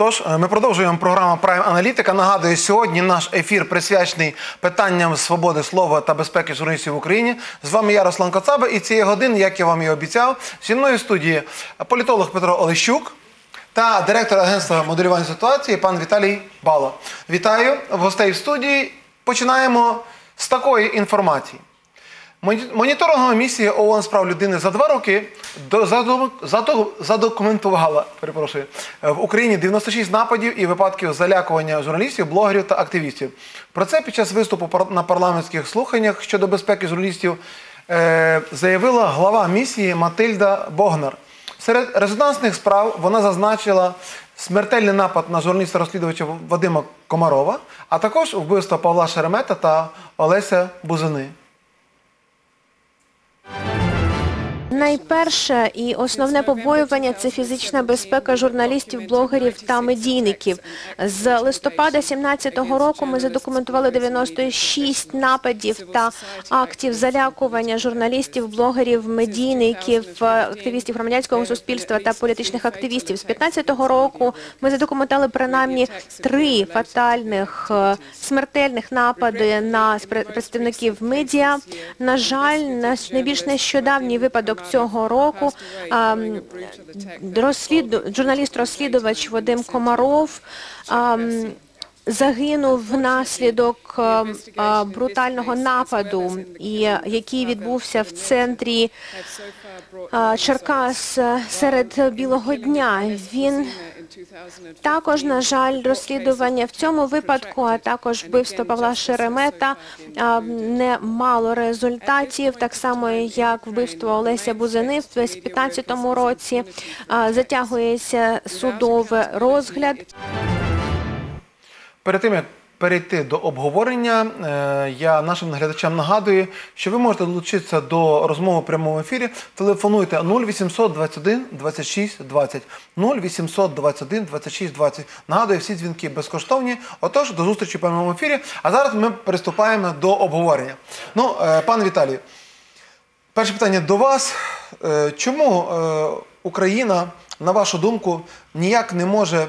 Тож, ми продовжуємо програму Prime Analytica. Нагадую, сьогодні наш ефір присвячений питанням свободи слова та безпеки журналістів в Україні. З вами я, Руслан Коцаба, і цієї години, як я вам і обіцяв, зі мною в студії політолог Петро Олещук та директор Агентства моделирования ситуаций пан Віталій Бало. Вітаю гостей в студії. Починаємо з такої інформації. Моніторингова місія ООН з прав людини за 2 роки задокументувала в Україні 96 нападів і випадків залякування журналістів, блогерів та активістів. Про це під час виступу на парламентських слуханнях щодо безпеки журналістів заявила глава місії Матильда Богнар. Серед резонансних справ вона зазначила смертельний напад на журналіста-розслідувача Вадима Комарова, а також вбивство Павла Шеремета та Олеся Бузини. Найперше і основне побоювання – це фізична безпека журналістів, блогерів та медійників. З листопада 2017 року ми задокументували 96 нападів та актів залякування журналістів, блогерів, медійників, активістів громадянського суспільства та політичних активістів. З 2015 року ми задокументували принаймні 3 фатальних смертельних напади на представників медіа. На жаль, найбільш нещодавній випадок цього року журналіст-розслідувач Вадим Комаров загинув внаслідок брутального нападу, який відбувся в центрі Черкас серед білого дня. Він також, на жаль, розслідування в цьому випадку, а також вбивство Павла Шеремета не мало результатів, так само, як вбивство Олеся Бузини в 2015 році. Затягується судовий розгляд. Перед тим, як перейти до обговорення, я нашим глядачам нагадую, що ви можете долучитися до розмови в прямому ефірі. Телефонуйте 0800 21 26 20. 0800 21 26 20. Нагадую, всі дзвінки безкоштовні. Отож, до зустрічі в прямому ефірі. А зараз ми приступаємо до обговорення. Ну, пан Віталій, перше питання до вас. Чому Україна, на вашу думку, ніяк не може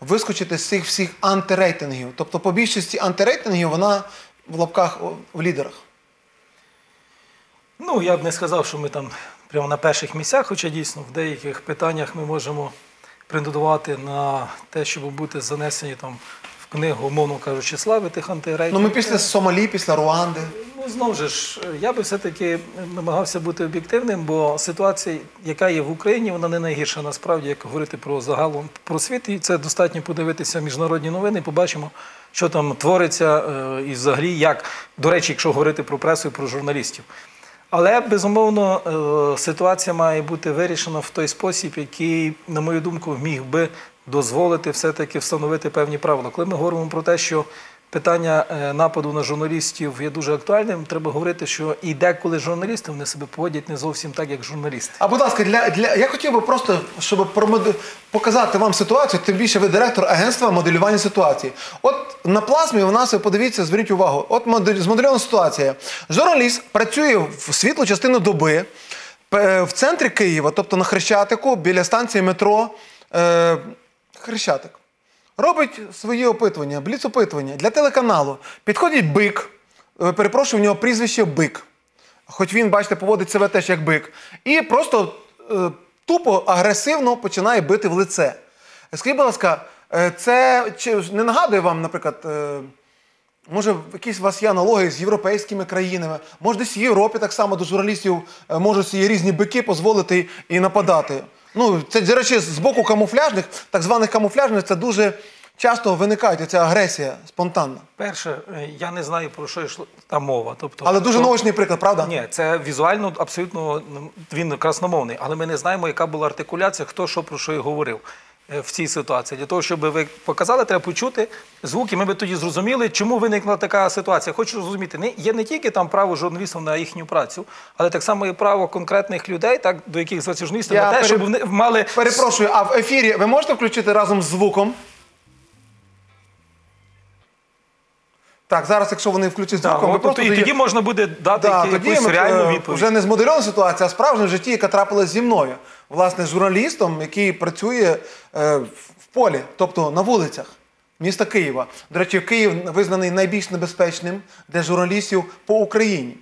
вискочити з цих всіх антирейтингів? Тобто по більшості антирейтингів вона в лапках в лідерах. Ну, я б не сказав, що ми там прямо на перших місцях, хоча дійсно в деяких питаннях ми можемо претендувати на те, щоб бути занесені там в книгу, умовно кажучи, слави тих антирейтингів. Ну, ми після Сомалі, після Руанди. Ну, знову ж, я би все-таки намагався бути об'єктивним, бо ситуація, яка є в Україні, вона не найгірша насправді, як говорити про загалом про світ. І це достатньо подивитися міжнародні новини, побачимо, що там твориться і взагалі як, до речі, якщо говорити про пресу і про журналістів. Але, безумовно, ситуація має бути вирішена в той спосіб, який, на мою думку, міг би дозволити все-таки встановити певні правила. Коли ми говоримо про те, що питання нападу на журналістів є дуже актуальним, треба говорити, що і деколи журналісти вони себе поводять не зовсім так, як журналісти. А, будь ласка, я хотів би просто, щоб показати вам ситуацію, тим більше ви директор Агентства моделювання ситуації. От на плазмі у нас, подивіться, зверніть увагу, от змодельована ситуація. Журналіст працює в світлу частину доби в центрі Києва, тобто на Хрещатику, біля станції метро Хрещатик. Робить свої опитування, бліц-опитування для телеканалу. Підходить Бик, перепрошую, в нього прізвище Бик. Хоч він, бачите, поводить себе теж як Бик. І просто тупо, агресивно починає бити в лице. Скажіть, будь ласка, це не нагадує вам, наприклад, може, якісь у вас є аналогії з європейськими країнами? Може, десь в Європі так само до журналістів можуть різні бики дозволити і нападати? Ну, це, до речі, з боку камуфляжних, так званих камуфляжних, це дуже часто виникає ця агресія спонтанна. Перше, я не знаю, про що йшла та мова. Але дуже наочний приклад, правда? Ні, це візуально абсолютно, він красномовний, але ми не знаємо, яка була артикуляція, хто що про що і говорив в цій ситуації. Для того, щоб ви показали, треба почути звуки, ми б тоді зрозуміли, чому виникла така ситуація. Хочу зрозуміти, є не тільки там право журналістів на їхню працю, але так само і право конкретних людей, до яких звертаються журналісти, на те, щоб вони мали... Перепрошую, а в ефірі ви можете включити разом з звуком? Так, зараз, якщо вони включать звуком... І тоді можна буде дати якусь реальну відповідь. Вже не змодельована ситуація, а справжня в житті, яка трапилась зі мною. Власне, журналістом, який працює в полі, тобто на вулицях міста Києва. До речі, Київ визнаний найбільш небезпечним для журналістів по Україні.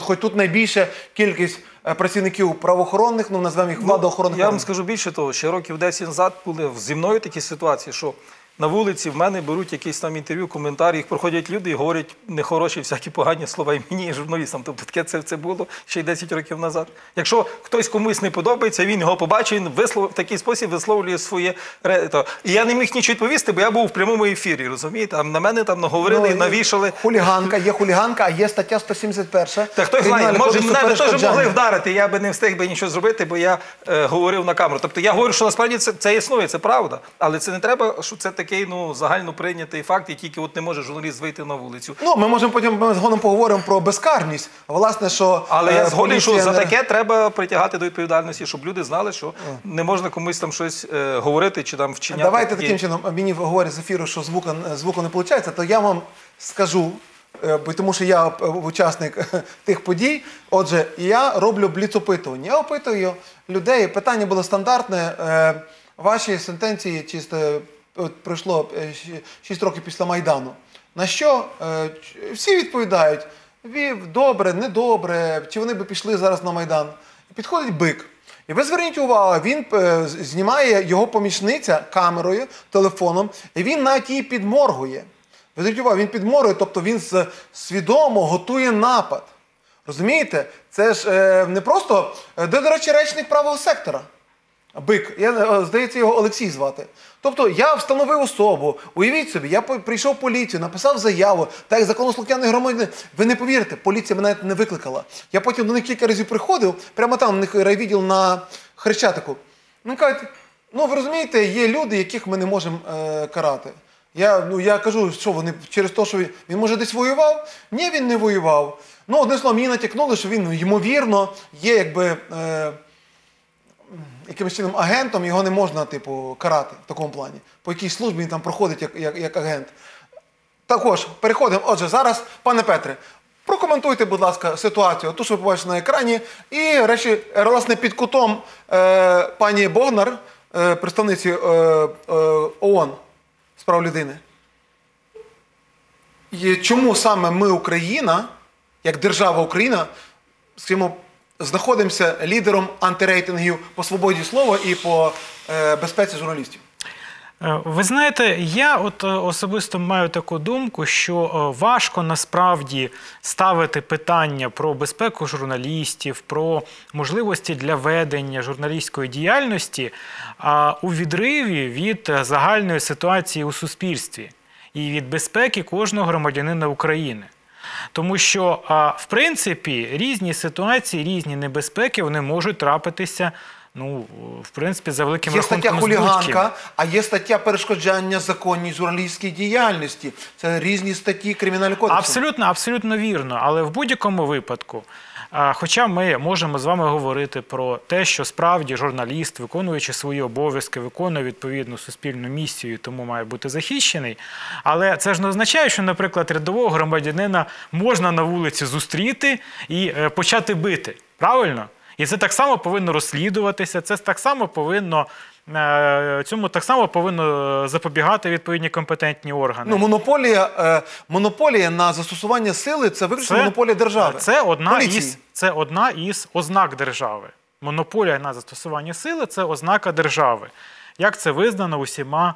Хоч тут найбільша кількість працівників правоохоронних, ну, називаємо їх владоохоронних. Я вам скажу більше того, ще років 10 назад були зі мною такі ситуації, що на вулиці в мене беруть якісь там інтерв'ю, коментарі, їх проходять люди і говорять нехороші, всякі погані слова і мені, і журналістам. Тобто таке це було ще й 10 років назад. Якщо хтось комусь не подобається, він його побачить, в такий спосіб висловлює своє... І я не міг нічого відповісти, бо я був в прямому ефірі, розумієте? На мене там наговорили і навішали. Хуліганка, є хуліганка, а є стаття 171. Так, хтось знає, може, мене теж могли вдарити, я би не встиг би нічого зробити, бо я говорив на камеру. Тобто я говорю, що насправді це існує, це правда, але це не треба, що це такий загально прийнятий факт, і тільки не може журналіст вийти на вулицю. Ну, ми можемо потім згодом поговоримо про безкарність. Власне, що... Але я згоден, що за таке треба притягати до відповідальності, щоб люди знали, що не можна комусь там щось говорити чи там вчиняти. Давайте таким чином, мені говорять з ефіру, що звуку не виходить, то я вам скажу, тому що я учасник тих подій. Отже, я роблю бліц-опитування. Я опитую людей, питання було стандартне, ваші сентенції чисто... пройшло 6 років після Майдану, на що всі відповідають, добре, недобре, чи вони б пішли зараз на Майдан. Підходить бик. І ви зверніть увагу, він знімає його помічниця камерою, телефоном, і він навіть її підморгує. Ви зверніть увагу, він підморгує, тобто він свідомо готує напад. Розумієте? Це ж не просто, до речі, речник правого сектора. Бик. Здається, його Олексій звати. Тобто, я встановив особу, уявіть собі, я прийшов в поліцію, написав заяву, так як законослухняний громадянин. Ви не повірите, поліція мене не викликала. Я потім до них кілька разів приходив, прямо там у них райвідділ на Хрещатику. Вони кажуть, ну, ви розумієте, є люди, яких ми не можемо карати. Я кажу, що вони через те, що він, може, десь воював? Ні, він не воював. Ну, одне слово, мені натякнули, що він, ймовірно, є, якби... якимось чином агентом, його не можна, типу, карати в такому плані. По якій службі він там проходить як агент. Також, переходимо. Отже, зараз, пане Петре, прокоментуйте, будь ласка, ситуацію, ту, що ви побачите на екрані. І, речі, власне, під кутом пані Богнар, представниці ООН з прав людини. Чому саме ми, Україна, як держава Україна, скажімо, знаходимося лідером антирейтингів по свободі слова і по безпеці журналістів? Ви знаєте, я особисто маю таку думку, що важко насправді ставити питання про безпеку журналістів, про можливості для ведення журналістської діяльності у відриві від загальної ситуації у суспільстві і від безпеки кожного громадянина України. Тому що, в принципі, різні ситуації, різні небезпеки, вони можуть трапитися, ну, в принципі, за великим рахунком збутків. Є стаття хуліганка, а є стаття перешкоджання законній журналістській діяльності. Це різні статті Кримінального кодексу. Абсолютно, абсолютно вірно. Але в будь-якому випадку, хоча ми можемо з вами говорити про те, що справді журналіст, виконуючи свої обов'язки, виконує відповідну суспільну місію, тому має бути захищений. Але це ж не означає, що, наприклад, рядового громадянина можна на вулиці зустріти і почати бити. Правильно? І це так само повинно розслідуватися, цьому так само повинно запобігати відповідні компетентні органи. Монополія на застосування сили – це виключно монополія держави. Це одна із ознак держави. Монополія на застосування сили – це ознака держави. Як це визнано усіма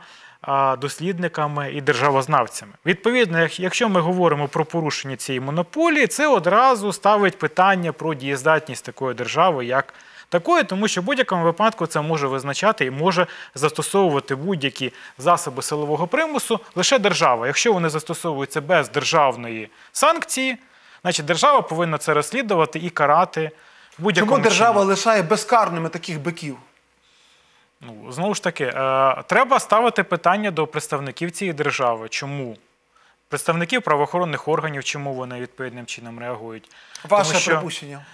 дослідниками і державознавцями. Відповідно, якщо ми говоримо про порушення цієї монополії, це одразу ставить питання про дієздатність такої держави, як такої, тому що в будь-якому випадку це може визначати і може застосовувати будь-які засоби силового примусу лише держава. Якщо вони застосовуються без державної санкції, значить держава повинна це розслідувати і карати в будь-якому чині. Чому держава лишає безкарними таких биків? Знову ж таки, треба ставити питання до представників цієї держави. Чому? Представників правоохоронних органів, чому вони відповідним чином реагують. Ваше припущення?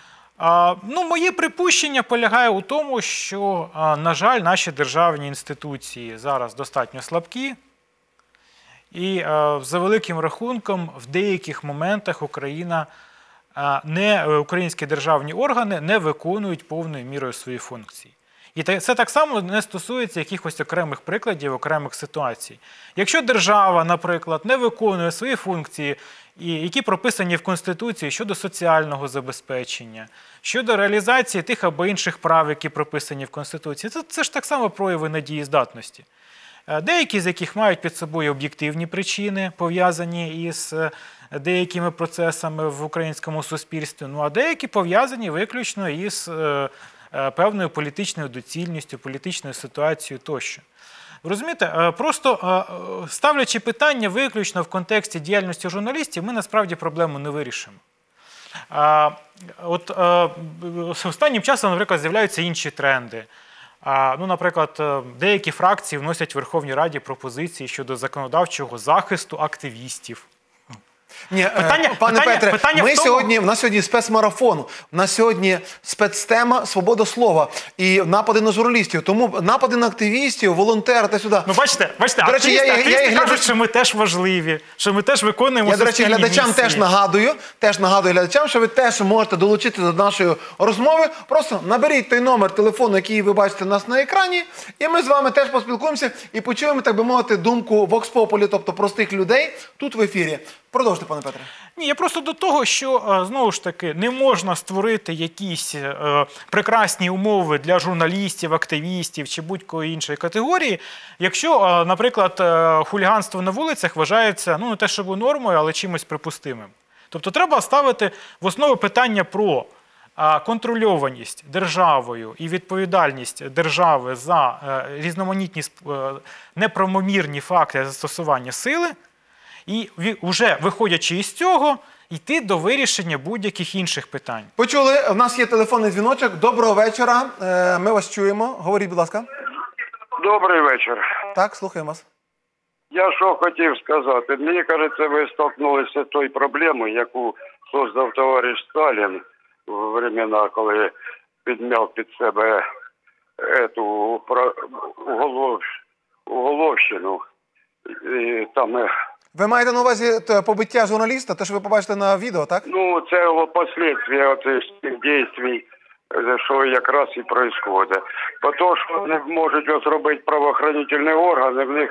Моє припущення полягає у тому, що, на жаль, наші державні інституції зараз достатньо слабкі. І за великим рахунком в деяких моментах українські державні органи не виконують повною мірою свої функції. І це так само не стосується якихось окремих прикладів, окремих ситуацій. Якщо держава, наприклад, не виконує свої функції, які прописані в Конституції щодо соціального забезпечення, щодо реалізації тих або інших прав, які прописані в Конституції, це ж так само прояви недієздатності. Деякі з яких мають під собою об'єктивні причини, пов'язані із деякими процесами в українському суспільстві, а деякі пов'язані виключно із певною політичною доцільністю, політичною ситуацією тощо. Розумієте, просто ставлячи питання виключно в контексті діяльності журналістів, ми насправді проблему не вирішимо. От останнім часом, наприклад, з'являються інші тренди. Наприклад, деякі фракції вносять в Верховній Раді пропозиції щодо законодавчого захисту активістів. Пане Петре, у нас сьогодні спецмарафон, у нас сьогодні спецтема «Свобода слова» і напади на журналістів. Тому напади на активістів, волонтери та сюди. Бачите, активісти кажуть, що ми теж важливі, що ми теж виконуємо суспільні місії. Я, до речі, глядачам теж нагадую, що ви теж можете долучитися до нашої розмови. Просто наберіть той номер телефону, який ви бачите у нас на екрані, і ми з вами теж поспілкуємося і почуємо, так би мовити, думку Vox Populi, тобто простих людей, тут в ефірі. Продовжте, пане Петре. Ні, я просто до того, що, знову ж таки, не можна створити якісь прекрасні умови для журналістів, активістів чи будь-якої іншої категорії, якщо, наприклад, хуліганство на вулицях вважається, не те, щоб нормою, але чимось припустимим. Тобто треба ставити в основу питання про контрольованість державою і відповідальність держави за різноманітні неправомірні факти застосування сили, і вже виходячи із цього, йти до вирішення будь-яких інших питань. Почули, в нас є телефонний дзвіночок. Доброго вечора, ми вас чуємо. Говоріть, будь ласка. Добрий вечір. Так, слухаємо вас. Я що хотів сказати. Мені кажеться, ви столкнулися з тою проблемою, яку создав товариш Сталін в времена, коли підмяв під себе цю уголовщину. І там... Ви маєте на увазі побиття журналіста, те, що ви побачите на відео, так? Ну, це послідствия цих дій, що якраз і відбувається. Бо те, що вони можуть зробити правоохоронні органи, в них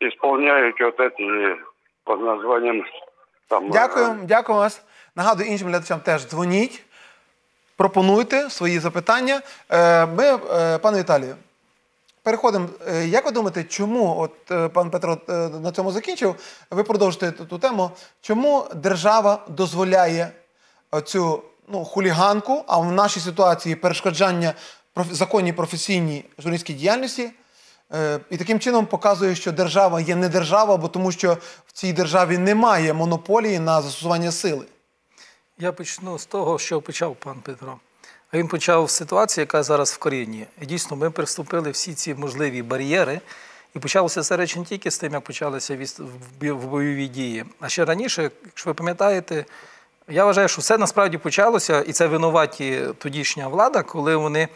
виконують ці, під названням... Дякую вас. Нагадую іншим глядачам теж дзвоніть, пропонуйте свої запитання. Ми, пане Віталію, переходимо. Як ви думаєте, чому, от пан Петро на цьому закінчив, ви продовжите ту тему, чому держава дозволяє цю хуліганку, а в нашій ситуації перешкоджання законній професійній журналістській діяльності, і таким чином показує, що держава є не держава, бо тому що в цій державі немає монополії на застосування сили? Я почну з того, що почав пан Петро. Він почав з ситуації, яка зараз в корінні. І дійсно, ми переступили всі ці можливі бар'єри, і почалося це речі не тільки з тим, як почалися бойові дії. А ще раніше, якщо ви пам'ятаєте, я вважаю, що все насправді почалося, і це винуваті тодішня влада, коли вони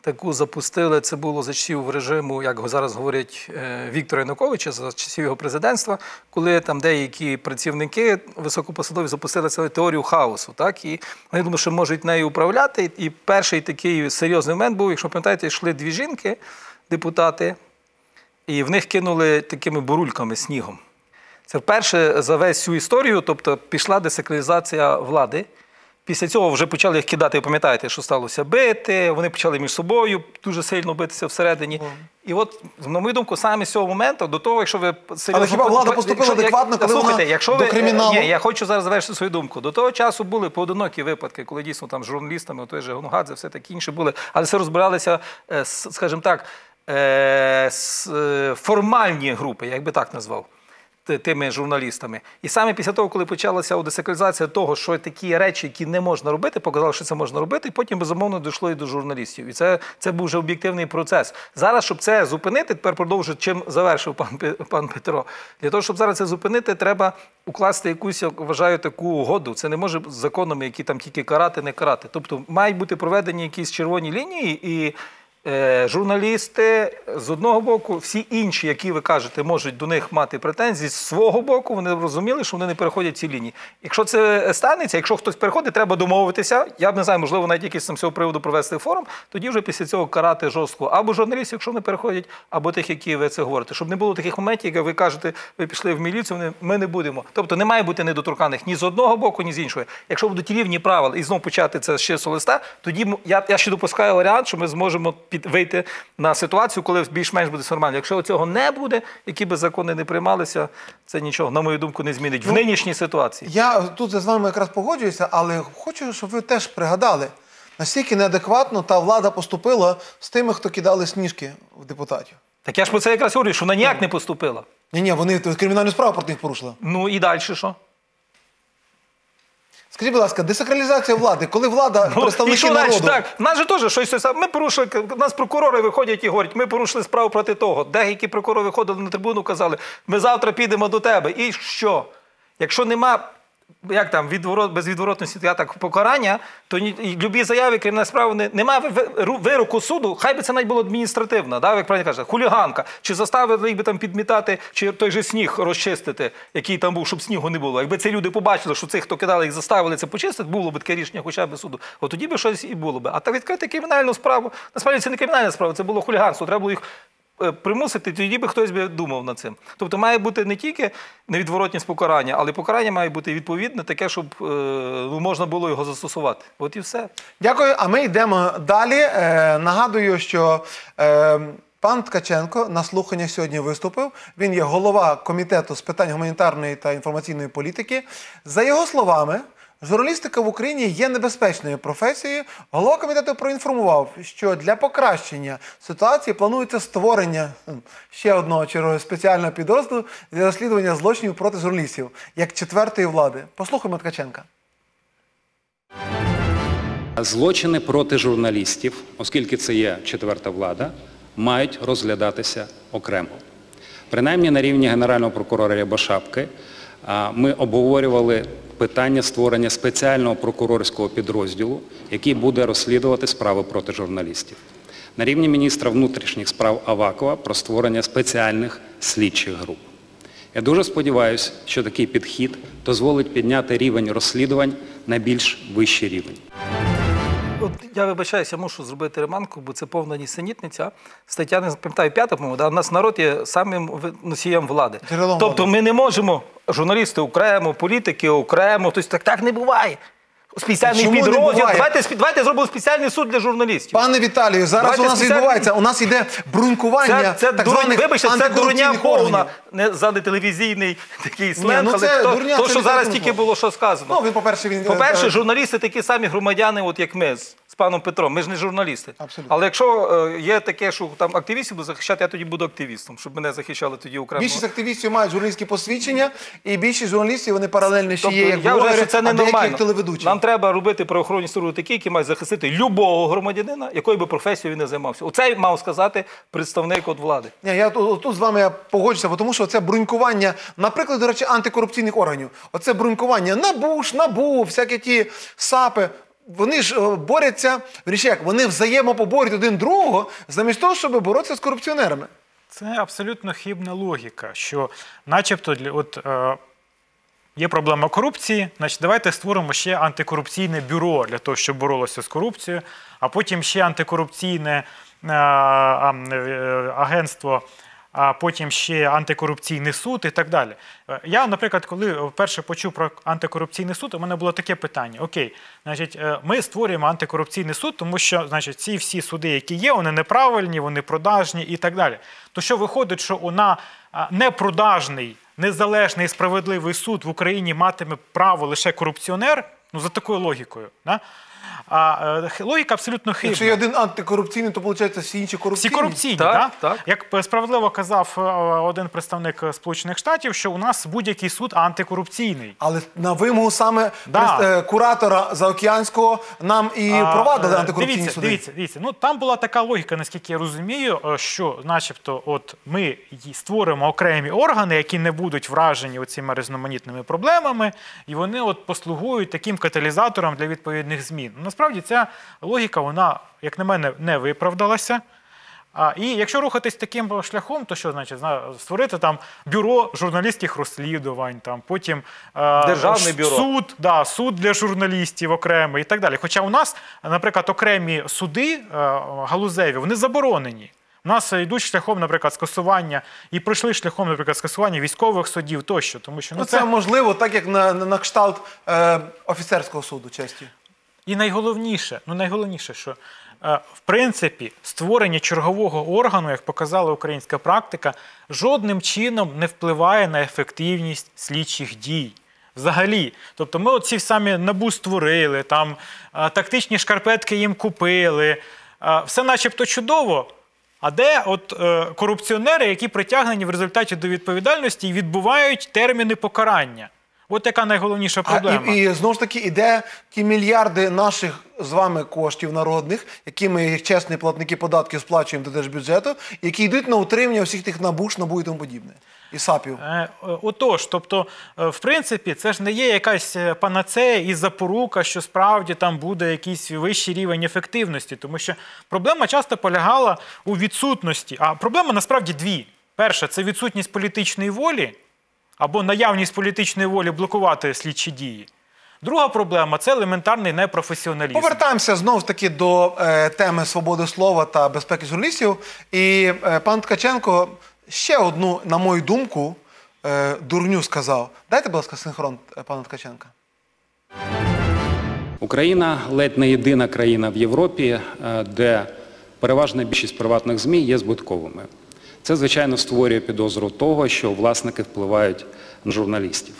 таку запустили, це було за часів режиму, як зараз говорять, Віктора Януковича, за часів його президентства, коли там деякі працівники високопосадові запустили цю теорію хаосу, так, і вони думали, що можуть нею управляти, і перший такий серйозний момент був, якщо пам'ятаєте, йшли дві жінки, депутати, і в них кинули такими бурульками, снігом. Це вперше за весь цю історію, тобто пішла десакралізація влади. Після цього вже почали їх кидати, пам'ятаєте, що сталося, бити, вони почали між собою дуже сильно битися всередині. І от, на мою думку, саме з цього моменту, до того, якщо ви... Але хіба влада поступила адекватно, коли вона до криміналу? Ні, я хочу зараз завершити свою думку. До того часу були поодинокі випадки, коли дійсно там з журналістами, той же Гонгадзе, все таке інше були, але все розбиралися, скажімо так, формальні групи, як би так назвав, тими журналістами. І саме після того, коли почалася десакралізація того, що такі речі, які не можна робити, показали, що це можна робити, і потім, безумовно, дійшло і до журналістів. І це був вже об'єктивний процес. Зараз, щоб це зупинити, тепер продовжу, чим завершив пан Петро, для того, щоб зараз це зупинити, треба укласти якусь, я вважаю, таку угоду. Це не може законами, які там тільки карати, не карати. Тобто мають бути проведені якісь червоні лінії, і журналісти, з одного боку, всі інші, які, ви кажете, можуть до них мати претензії, з свого боку, вони розуміли, що вони не переходять ці лінії. Якщо це станеться, якщо хтось переходить, треба домовитися, я б не знаю, можливо, навіть якийсь там з цього приводу провести форум, тоді вже після цього карати жорстко або журналістів, якщо вони переходять, або тих, які ви це говорите. Щоб не було таких моментів, як ви кажете, ви пішли в міліцію, ми не будемо. Тобто не має бути недоторканих ні з одного боку, ні з іншого. Якщо будуть рівні правила і знову почати це з чистого листа, тоді я ще допускаю варіант, що ми зможемо вийти на ситуацію, коли більш-менш буде нормально. Якщо цього не буде, які б закони не приймалися, це нічого, на мою думку, не змінить в нинішній ситуації. Я тут з вами якраз погоджуюся, але хочу, щоб ви теж пригадали, наскільки неадекватно та влада поступила з тими, хто кидали сніжки в депутатів. Так я ж про це якраз говорю, що вона ніяк не поступила. Ні-ні, вони кримінальну справу проти них порушили. Ну і далі що? Скажіть, будь ласка, десакралізація влади, коли влада, представники народу... У нас же теж щось... У нас прокурори виходять і говорять, ми порушили справу проти того. Деякі прокурори виходили на трибуну, казали, ми завтра підемо до тебе. І що? Якщо нема, як там, без відворотності, я так, покарання, то любі заяви, крім нас справи, немає вироку суду, хай би це навіть було адміністративно, як правильно кажуть, хуліганка, чи заставили їх би там підмітати, чи той же сніг розчистити, який там був, щоб снігу не було. Якби ці люди побачили, що цих, хто кидали, їх заставили це почистити, було б таке рішення хоча б суду, от тоді б щось і було б. А так відкрити кримінальну справу, насправді це не кримінальна справа, це було хуліганство, треба було їх... примусити, тоді би хтось думав над цим. Тобто має бути не тільки невідворотність покарання, але покарання має бути відповідне, таке, щоб можна було його застосувати. От і все. Дякую, а ми йдемо далі. Нагадую, що пан Ткаченко на слуханнях сьогодні виступив. Він є голова комітету з питань гуманітарної та інформаційної політики. За його словами, журналістика в Україні є небезпечною професією. Голова комітету проінформував, що для покращення ситуації планується створення ще одного спеціального підрозділу для розслідування злочинів проти журналістів, як четвертої влади. Послухаємо Ткаченка. Злочини проти журналістів, оскільки це є четверта влада, мають розглядатися окремо. Принаймні на рівні генерального прокурора Рябошапки ми обговорювали питання створення спеціального прокурорського підрозділу, який буде розслідувати справи проти журналістів. На рівні міністра внутрішніх справ Авакова про створення спеціальних слідчих груп. Я дуже сподіваюся, що такий підхід дозволить підняти рівень розслідувань на більш вищий рівень. От я вибачаюся, мушу зробити ремарку, бо це повна нісенітниця. Стаття, не пам'ятаю, 5-та, у нас народ є самим носієм влади. Тобто ми не можемо, журналісти окремо, політики окремо, так не буває. Спеціальний підрозділ. Давайте зробимо спеціальний суд для журналістів. Пане Віталію, зараз у нас відбувається, у нас йде брунькування так званих антикорупційних органів. Вибачте, це дурня повна, не ззади телевізійний такий сленг, але то, що зараз тільки було, що сказано. По-перше, журналісти такі самі громадяни, як ми з паном Петром. Ми ж не журналісти. Але якщо є таке, що активістів буду захищати, я тоді буду активістом, щоб мене захищали тоді окремо. Більшість активістів мають журналістські посвідчення, і більшість журналістів, вони паралельно ще є, як блогери, а деякі як телеведучі. Треба робити правоохоронні структури такі, які мають захистити любого громадянина, якою би професією він не займався. Оце мав сказати представник від влади. Я тут з вами погоджуся, тому що це брунькування, наприклад, до речі, антикорупційних органів. Оце брунькування НАБУ, всякі ті САПи. Вони ж борються, вони взаємопоборюють один другого, замість того, щоб боротися з корупціонерами. Це абсолютно хибна логіка, що начебто... Є проблема корупції, значить давайте створимо ще антикорупційне бюро для того, щоб боролося з корупцією, а потім ще антикорупційне агентство, а потім ще антикорупційний суд і так далі. Я, наприклад, коли вперше почув про антикорупційний суд, у мене було таке питання. Окей, значить, ми створюємо антикорупційний суд, тому що, значить, ці всі суди, які є, вони неправильні, вони продажні і так далі. То що виходить, що вона непродажний, незалежний і справедливий суд в Україні матиме право лише корупціонер, ну, за такою логікою, да? Логіка абсолютно хибна. Якщо є один антикорупційний, то, виходить, всі інші корупційні. Всі корупційні, так. Як справедливо казав один представник Сполучених Штатів, що у нас будь-який суд антикорупційний. Але на вимогу саме куратора заокеанського нам і провадили антикорупційні суди. Дивіться, ну, там була така логіка, наскільки я розумію, що, начебто, от ми створимо окремі органи, які не будуть вражені оцими різноманітними проблемами, і вони от послугують таким каталізатором для відповідних змін. країн. Насправді ця логіка, вона, як на мене, не виправдалася. І якщо рухатись таким шляхом, то що значить? Створити там бюро журналістських розслідувань, там, потім суд, да, суд для журналістів окремий і так далі. Хоча у нас, наприклад, окремі суди галузеві, вони заборонені. У нас йдуть шляхом, наприклад, скасування, і пройшли шляхом, наприклад, скасування військових судів тощо. Тому що, ну, це можливо, так як на кшталт офіцерського суду часті. І найголовніше, ну, найголовніше, що в принципі, створення чергового органу, як показала українська практика, жодним чином не впливає на ефективність слідчих дій. Взагалі. Тобто ми оці самі НАБУ створили, там, тактичні шкарпетки їм купили. Все начебто чудово. А де от корупціонери, які притягнені в результаті до відповідальності і відбувають терміни покарання? От яка найголовніша проблема. І знову ж таки іде ті мільярди наших з вами коштів народних, які ми, як чесні платники податків, сплачуємо до держбюджету, які йдуть на утримання всіх тих НАБУш, НАБУ і тому подібне. І САПів. Отож, тобто, в принципі, це ж не є якась панацея і запорука, що справді там буде якийсь вищий рівень ефективності. Тому що проблема часто полягала у відсутності. А проблема насправді дві. Перша – це відсутність політичної волі, або наявність політичної волі блокувати слідчі дії. Друга проблема – це елементарний непрофесіоналізм. Повертаємося знову ж таки до теми свободи слова та безпеки журналістів. І пан Ткаченко ще одну, на мою думку, дурню сказав. Дайте, будь ласка, синхрон пана Ткаченка. Україна ледь не єдина країна в Європі, де переважна більшість приватних ЗМІ є збитковими. Це, звичайно, створює підозру того, що власники впливають на журналістів.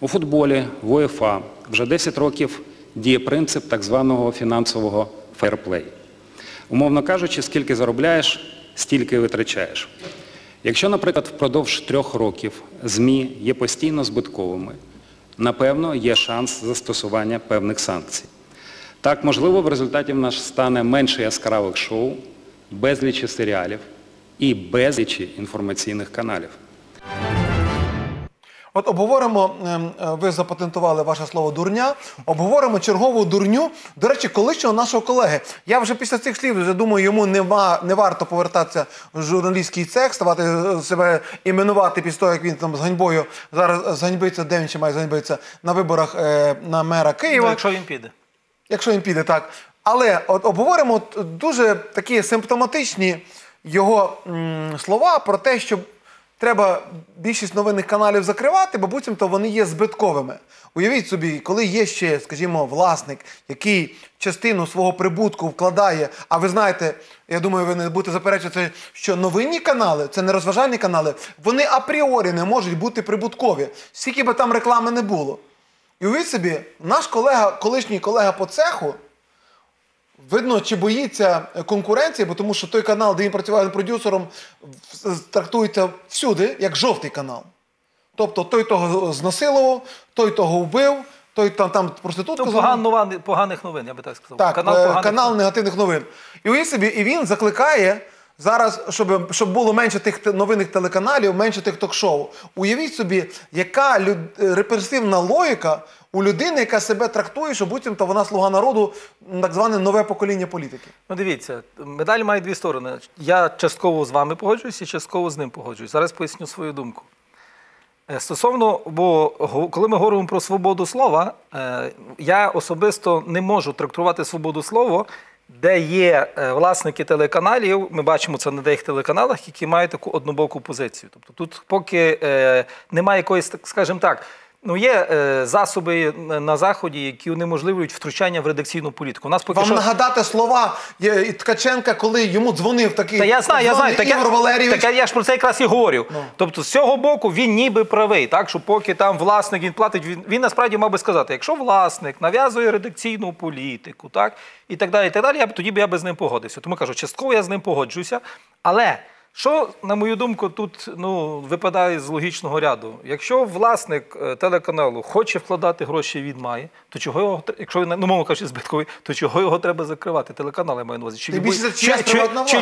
У футболі, в УЄФА вже 10 років діє принцип так званого фінансового фейрплей. Умовно кажучи, скільки заробляєш, стільки витрачаєш. Якщо, наприклад, впродовж 3 років ЗМІ є постійно збитковими, напевно, є шанс застосування певних санкцій. Так, можливо, в результаті в нас стане менше яскравих шоу, безлічі серіалів і безлічі інформаційних каналів. От обговоримо, ви запатентували ваше слово «дурня», обговоримо чергову дурню, до речі, колишнього нашого колеги. Я вже після цих слів, я думаю, йому не варто повертатися в журналістський цех, ставати себе іменувати після того, як він там з ганьбою, зараз зганьбиться, де він ще має зганьбитися, на виборах на мера Києва. Якщо він піде. Якщо він піде, так. Але от обговоримо дуже такі симптоматичні його слова про те, що треба більшість новинних каналів закривати, бо буцімто вони є збитковими. Уявіть собі, коли є ще, скажімо, власник, який частину свого прибутку вкладає, а ви знаєте, я думаю, ви не будете заперечувати, що новинні канали, це не розважальні канали, вони апріорі не можуть бути прибуткові, скільки би там реклами не було. І уявіть собі, наш колега, колишній колега по цеху, видно, чи боїться конкуренції, бо тому що той канал, де він працював продюсером, трактується всюди як жовтий канал. Тобто той того знасилував, той того вбив, той там проститутку... Поганих новин, я би так сказав. Так, канал негативних новин. І він закликає зараз, щоб було менше тих новинних телеканалів, менше тих ток-шоу. Уявіть собі, яка репресивна логіка у людини, яка себе трактує, що буцімто вона слуга народу, так зване нове покоління політики. Ну дивіться, медаль має дві сторони. Я частково з вами погоджуюсь і частково з ним погоджуюсь. Зараз поясню свою думку. Стосовно, бо коли ми говоримо про свободу слова, я особисто не можу трактувати свободу слова, де є власники телеканалів, ми бачимо це на деяких телеканалах, які мають таку однобоку позицію. Тобто тут поки немає якоїсь, скажімо так, ну, є засоби на Заході, які унеможливлюють втручання в редакційну політику. Вам нагадати слова Ткаченка, коли йому дзвонив такий Ігор Валерійович? Так я ж про це якраз і говорю. Тобто, з цього боку, він ніби правий, так, що поки там власник, він платить, він насправді мав би сказати, якщо власник нав'язує редакційну політику, так, і так далі, тоді б я з ним погодився. Тому кажу, частково я з ним погоджуюся, але... Що, на мою думку, тут випадає з логічного ряду? Якщо власник телеканалу хоче вкладати гроші, він має, то чого його, якщо він, мовно кажучи, збитковий, то чого його треба закривати? Телеканали маю на увазі. Чи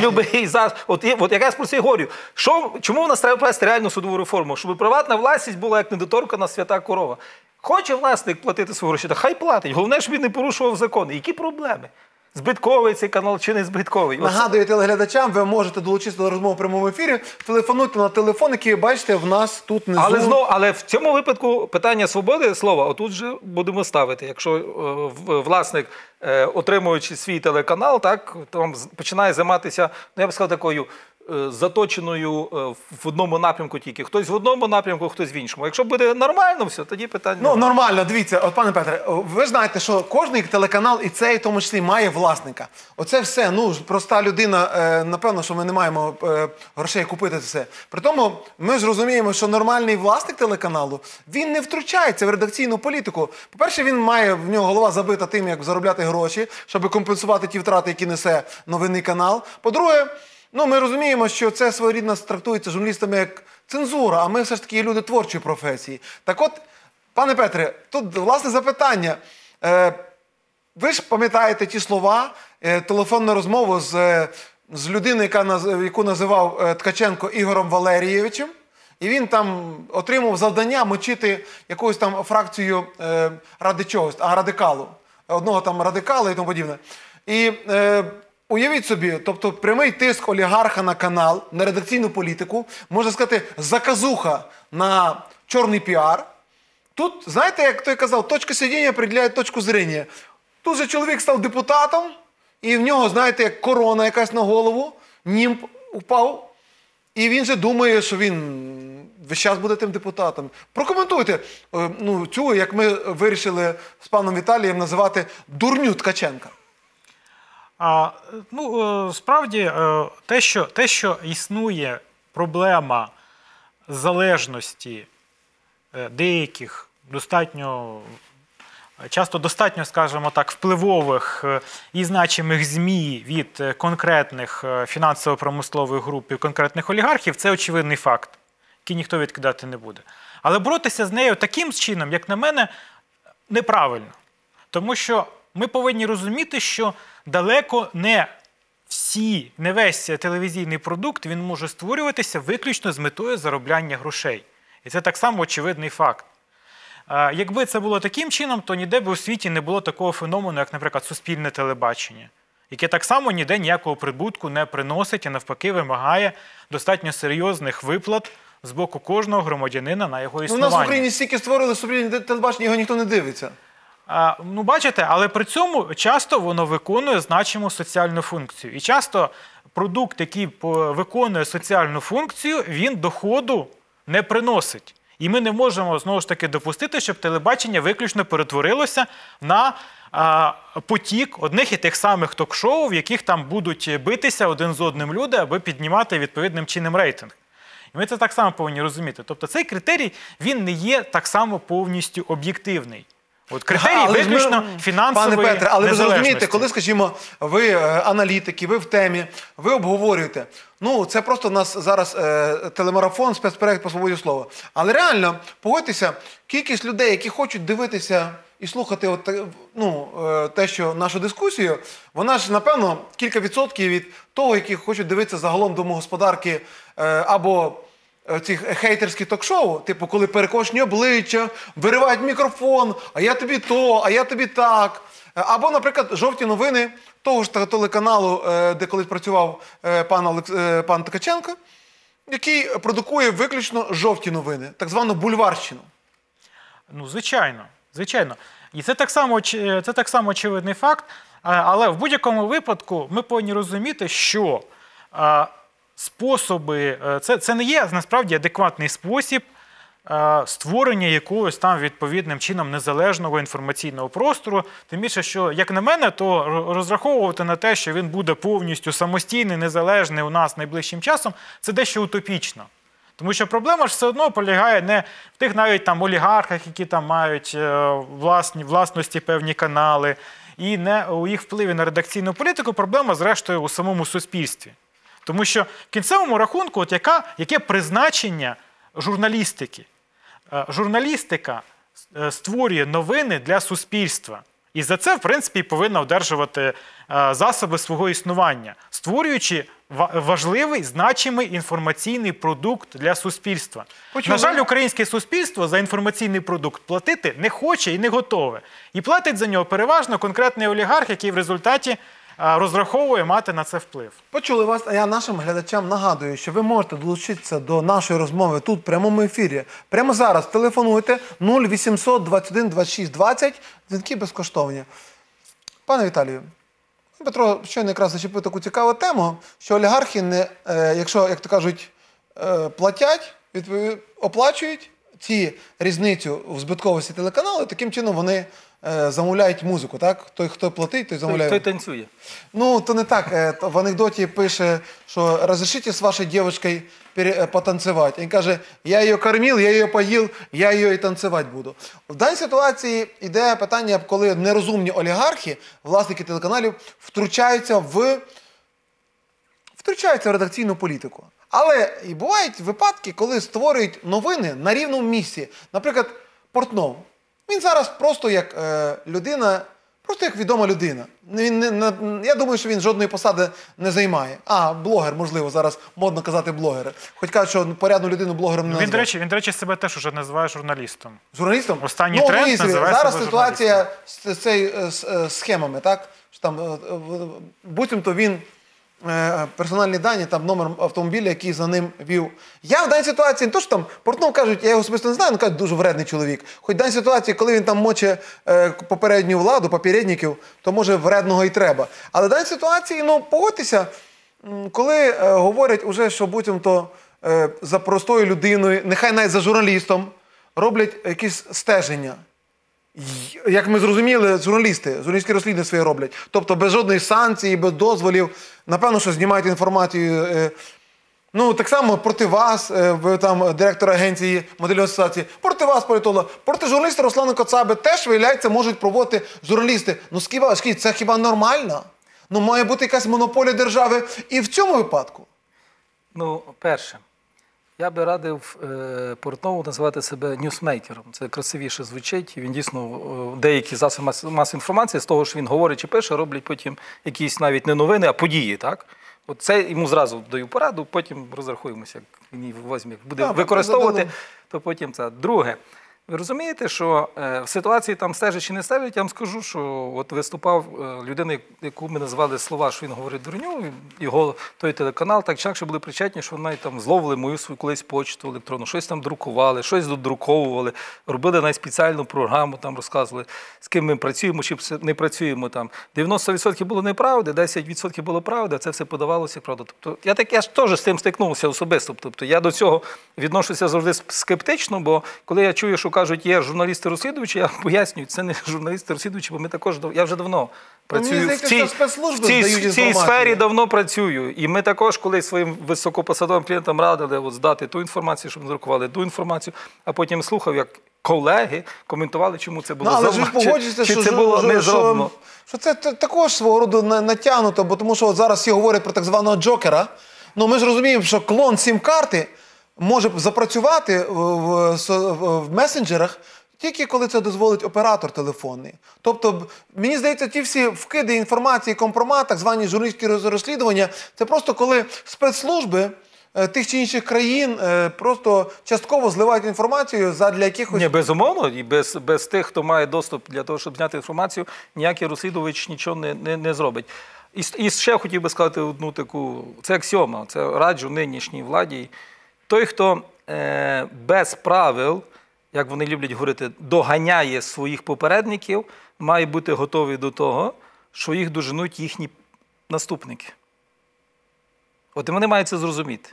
любий засіб? От якраз про це і говорю. Чому в нас треба провести реальну судову реформу? Щоб приватна власність була як недоторкана свята корова. Хоче власник платити свої гроші, хай платить. Головне, щоб він не порушував закони. Які проблеми? Збитковий цей канал чи не збитковий? Нагадую телеглядачам, ви можете долучитися до розмови в прямому ефірі, телефонуйте на телефон, який бачите в нас тут внизу. Але знову, але в цьому випадку питання свободи слова отут же будемо ставити. Якщо власник, отримуючи свій телеканал, так, там починає займатися, ну я б сказав, такою заточеною в одному напрямку тільки. Хтось в одному напрямку, хтось в іншому. Якщо буде нормально все, тоді питання... Ну, нормально. Дивіться, от, пане Петре, ви ж знаєте, що кожен телеканал, і цей в тому числі, має власника. Оце все, ну, проста людина, напевно, що ми не маємо грошей купити це все. При тому, ми ж розуміємо, що нормальний власник телеканалу, він не втручається в редакційну політику. По-перше, він має, в нього голова забита тим, як заробляти гроші, щоб компенсувати ті втрати, які несе новинний канал. По-друге, ну, ми розуміємо, що це своєрідно трактується журналістами як цензура, а ми все ж таки люди творчої професії. Так от, пане Петре, тут, власне, запитання. Ви ж пам'ятаєте ті слова, телефонну розмову з людиною, яку називав Ткаченко Ігорем Валерійовичем, і він там отримав завдання мочити якусь там фракцію радикалу, одного там радикала і тому подібне. І... Уявіть собі, тобто прямий тиск олігарха на канал, на редакційну політику, можна сказати, заказуха на чорний піар. Тут, знаєте, як той казав, точка сидіння определяє точку зріння. Тут же чоловік став депутатом, і в нього, знаєте, як корона якась на голову, німб упав, і він же думає, що він весь час буде тим депутатом. Прокоментуйте цю, як ми вирішили з паном Віталієм називати, дурню Ткаченка. Ну, справді, те, що існує проблема залежності деяких достатньо, часто достатньо, скажімо так, впливових і значимих ЗМІ від конкретних фінансово-промислових груп і конкретних олігархів, це очевидний факт, який ніхто відкидати не буде. Але боротися з нею таким чином, як на мене, неправильно. Тому що ми повинні розуміти, що далеко не весь телевізійний продукт, він може створюватися виключно з метою заробляння грошей. І це так само очевидний факт. Якби це було таким чином, то ніде б у світі не було такого феномену, як, наприклад, суспільне телебачення, яке так само ніде ніякого прибутку не приносить і навпаки вимагає достатньо серйозних виплат з боку кожного громадянина на його існування. У нас в Україні стільки створили суспільне телебачення, його ніхто не дивиться. Ну, бачите, але при цьому часто воно виконує значиму соціальну функцію. І часто продукт, який виконує соціальну функцію, він доходу не приносить. І ми не можемо, знову ж таки, допустити, щоб телебачення виключно перетворилося на потік одних і тих самих ток-шоу, в яких там будуть битися один з одним люди, аби піднімати відповідним чином рейтинг. І ми це так само повинні розуміти. Тобто цей критерій, він не є так само повністю об'єктивний. От критерії виключно фінансової незалежності. Пане Петре, але ви розумієте, коли, скажімо, ви аналітики, ви в темі, ви обговорюєте. Ну, це просто у нас зараз телемарафон, спецпроєкт по свободі слова. Але реально, погодьтеся, кількість людей, які хочуть дивитися і слухати нашу дискусію, вона ж, напевно, кілька відсотків від того, які хочуть дивитися загалом домогосподарки або... цих хейтерських ток-шоу, типу, коли перекошені обличчя, виривають мікрофон, а я тобі то, а я тобі так. Або, наприклад, жовті новини того ж телеканалу, де колись працював пан Ткаченко, який продукує виключно жовті новини, так звану бульварщину. Ну, звичайно, звичайно. І це так само очевидний факт, але в будь-якому випадку ми повинні розуміти, що... способи, це не є насправді адекватний спосіб створення якогось там відповідним чином незалежного інформаційного простору. Тим більше, що, як на мене, то розраховувати на те, що він буде повністю самостійний, незалежний у нас найближчим часом, це дещо утопічно. Тому що проблема ж все одно полягає не в тих навіть там олігархах, які там мають власності певні канали, і не у їх впливі на редакційну політику, проблема зрештою у самому суспільстві. Тому що в кінцевому рахунку, яке призначення журналістики? Журналістика створює новини для суспільства. І за це, в принципі, повинна одержувати засоби свого існування, створюючи важливий, значимий інформаційний продукт для суспільства. На жаль, українське суспільство за інформаційний продукт платити не хоче і не готове. І платить за нього переважно конкретний олігарх, який в результаті розраховує мати на це вплив. Почули вас, а я нашим глядачам нагадую, що ви можете долучитися до нашої розмови тут, в прямому ефірі. Прямо зараз телефонуйте 0800 21 26 20, дзвінки безкоштовні. Пане Віталію, Петро щойно якраз зачепив таку цікаву тему, що олігархи, якщо, як то кажуть, платять, оплачують ці різницю в збитковості телеканалу, таким чином вони замовляють музику, так? Той, хто платить, той замовляє. Той танцює. Ну, то не так. В анекдоті пише, що «разрешите з вашою дівчиною потанцювати». Він каже, я її кормив, я її поїв, я її і танцювати буду. В даній ситуації йде питання, коли нерозумні олігархи, власники телеканалів, втручаються в редакційну політику. Але і бувають випадки, коли створюють новини на рівному місці. Наприклад, Портнов. Він зараз просто як людина, просто як відома людина. Я думаю, що він жодної посади не займає. А, блогер, можливо, зараз модно казати блогер. Хоч кажуть, що порядну людину блогером не назвав. Він, до речі, себе теж вже називає журналістом. Журналістом? Останній тренд називає себе журналістом. Зараз ситуація з схемами, так? Буцімто він персональні дані, там номер автомобіля, який за ним вів. Я в даній ситуації, не то, що там Портнов кажуть, я його особисто не знаю, але кажуть, дуже вредний чоловік. Хоч в даній ситуації, коли він там моче попередню владу, попередників, то може вредного і треба. Але в даній ситуації, ну, погодьтеся, коли говорять уже, що буцімто за простою людиною, нехай навіть за журналістом, роблять якісь стеження. Як ми зрозуміли, журналісти, журналістські розслідування свої роблять. Тобто без жодної санкції, без дозволів, напевно, що знімають інформацію. Ну, так само проти вас, директора агенції моделювання ситуації, проти вас, політолога, проти журналіста Руслана Коцаби теж, виявляється, можуть проводити журналісти. Ну, скажіть, це хіба нормально? Ну, має бути якась монополія держави і в цьому випадку? Ну, перше. Я би радив Портнову називати себе ньюсмейкером. Це красивіше звучить. Він дійсно деякі засоби масової інформації з того, що він говорить чи пише, роблять потім якісь навіть не новини, а події, так? От це йому зразу даю пораду, потім розрахуємося, як буде використовувати, то потім це. Друге. Ви розумієте, що в ситуації там стежить чи не стежить, я вам скажу, що от виступав людина, яку ми назвали слова, що він говорить дурню, його той телеканал, так чи інакше були причетні, що вони там зловили мою свою колись почту електронну, щось там друкували, щось додруковували, робили навіть спеціальну програму, там розказували, з ким ми працюємо чи не працюємо там. 90% було неправди, 10% було правди, а це все подавалося, правда. Тобто я теж з цим стикнувся особисто, тобто я до цього відношуся завжди скептично, бо коли я чую, що кажуть, є журналісти-розслідувачі, я пояснюю, це не журналісти-розслідувачі, бо ми також, я вже давно працюю в цій сфері, давно працюю. І ми також, коли своїм високопосадовим клієнтам радили здати ту інформацію, щоб надрукували ту інформацію, а потім слухав, як колеги коментували, чому це було завдано, чи це було не завдано. Що це також свого роду натягнуто, бо тому що зараз всі говорять про так званого джокера. Ну ми ж розуміємо, що клон сім-карти може запрацювати в месенджерах тільки коли це дозволить оператор телефонний. Тобто, мені здається, ті всі вкиди інформації, компромат, так звані журналістські розслідування, це просто коли спецслужби тих чи інших країн просто частково зливають інформацію задля якихось... Ні, безумовно, і без тих, хто має доступ для того, щоб зняти інформацію, ніякий розслідувач нічого не зробить. І ще хотів би сказати одну таку... Це аксіома, це раджу нинішній владі. Той, хто без правил, як вони люблять говорити, доганяє своїх попередників, має бути готовий до того, що їх доженуть їхні наступники. От і вони мають це зрозуміти.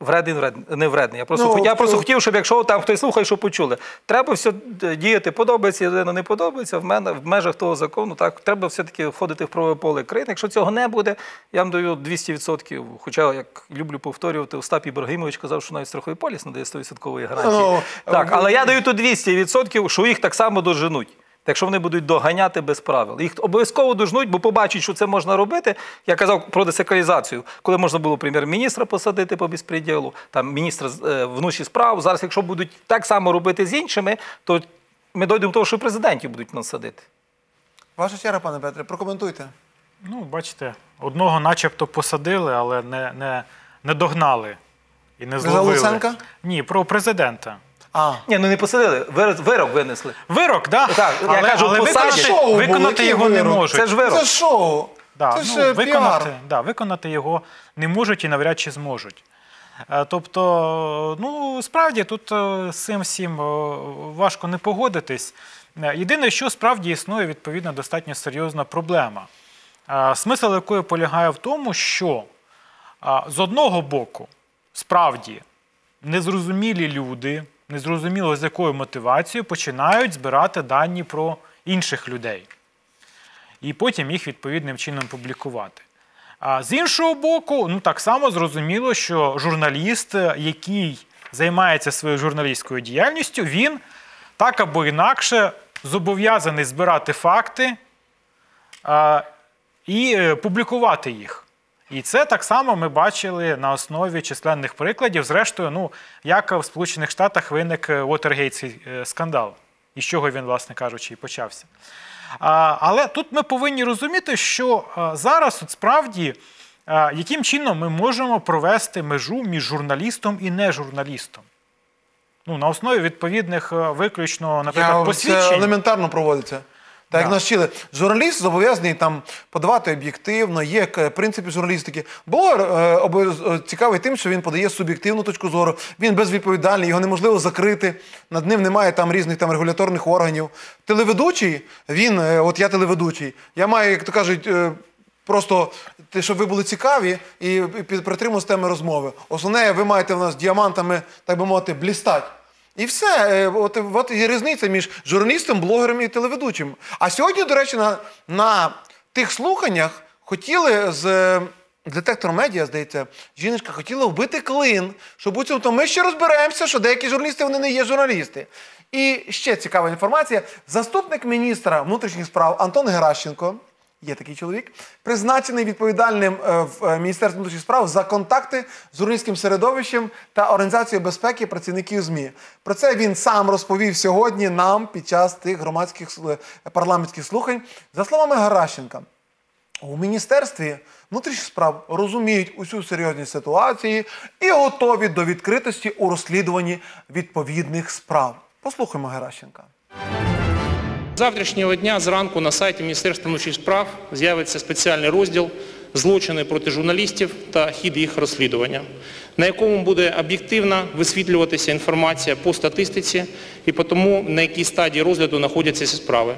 Вредний, не вредний. Я просто хотів, щоб якщо там хтось слухає, що почули. Треба все діяти, подобається людина, не подобається, в межах того закону. Треба все-таки входити в правове поле країни. Якщо цього не буде, я вам даю 200%. Хоча, як люблю повторювати, Остап Ібрагімович казав, що навіть страховий поліс надає 100% гарантії. Але я даю тут 200%, що їх так само доженуть. Якщо вони будуть доганяти без правил. Їх обов'язково дожнуть, бо побачать, що це можна робити. Я казав про десакралізацію, коли можна було прем'єр-міністра посадити по безпреділу, там міністра внутрішніх справ. Зараз, якщо будуть так само робити з іншими, то ми дійдемо до того, що президентів будуть нас садити. Ваша черга, пане Петре, прокоментуйте. Ну, бачите, одного начебто посадили, але не догнали і не зловили. За Луценка? Ні, про президента. Ні, ну не посадили, вирок винесли. Вирок, так. Але виконати його не можуть. Це ж вирок. Це шоу. Виконати його не можуть і навряд чи зможуть. Тобто, ну, справді, тут з цим всім важко не погодитись. Єдине, що справді існує, відповідно, достатньо серйозна проблема, смисл якої полягає в тому, що з одного боку, справді, незрозумілі люди, незрозуміло з якою мотивацією, починають збирати дані про інших людей і потім їх відповідним чином публікувати. З іншого боку, ну, так само зрозуміло, що журналіст, який займається своєю журналістською діяльністю, він так або інакше зобов'язаний збирати факти і публікувати їх. І це так само ми бачили на основі численних прикладів. Зрештою, ну, як в Сполучених Штатах виник Уотергейтський скандал, із чого він, власне кажучи, і почався. Але тут ми повинні розуміти, що зараз, от справді, яким чином ми можемо провести межу між журналістом і нежурналістом. Ну, на основі відповідних виключно, наприклад, посвідчень. Це елементарно проводиться. Так, як нас вчили, журналіст зобов'язаний там подавати об'єктивно, є принципи журналістики. Бало цікавий тим, що він подає суб'єктивну точку зору, він безвідповідальний, його неможливо закрити, над ним немає там різних там регуляторних органів. Телеведучий, він, от я телеведучий, я маю, як то кажуть, просто, щоб ви були цікаві і притримуватися теми розмови. Основне, ви маєте в нас діамантами, так би мовити, блістати. І все. От є різниця між журналістом, блогером і телеведучим. А сьогодні, до речі, на тих слуханнях хотіли з детектором медіа, здається, жіночка хотіла вбити клин, що буцімто ми ще розберемося, що деякі журналісти, вони не є журналісти. І ще цікава інформація. Заступник міністра внутрішніх справ Антон Геращенко, є такий чоловік, призначений відповідальним в Міністерстві внутрішніх справ за контакти з журналістським середовищем та організацією безпеки працівників ЗМІ. Про це він сам розповів сьогодні нам під час тих громадських парламентських слухань. За словами Геращенка, у Міністерстві внутрішніх справ розуміють усю серйозність ситуації і готові до відкритості у розслідуванні відповідних справ. Послухаймо Геращенка. З завтрашнього дня зранку на сайті Міністерства внутрішніх справ з'явиться спеціальний розділ «Злочини проти журналістів та хід їх розслідування», на якому буде об'єктивно висвітлюватися інформація по статистиці і по тому, на якій стадії розгляду знаходяться ці справи.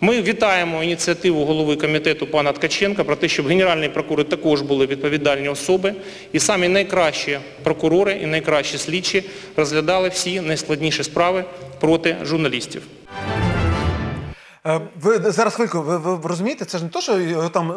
Ми вітаємо ініціативу голови комітету пана Ткаченка про те, щоб генеральні прокурори також були відповідальні особи, і самі найкращі прокурори і найкращі слідчі розглядали всі найскладніші справи проти журналістів. Зараз хвильку, ви розумієте, це ж не те, що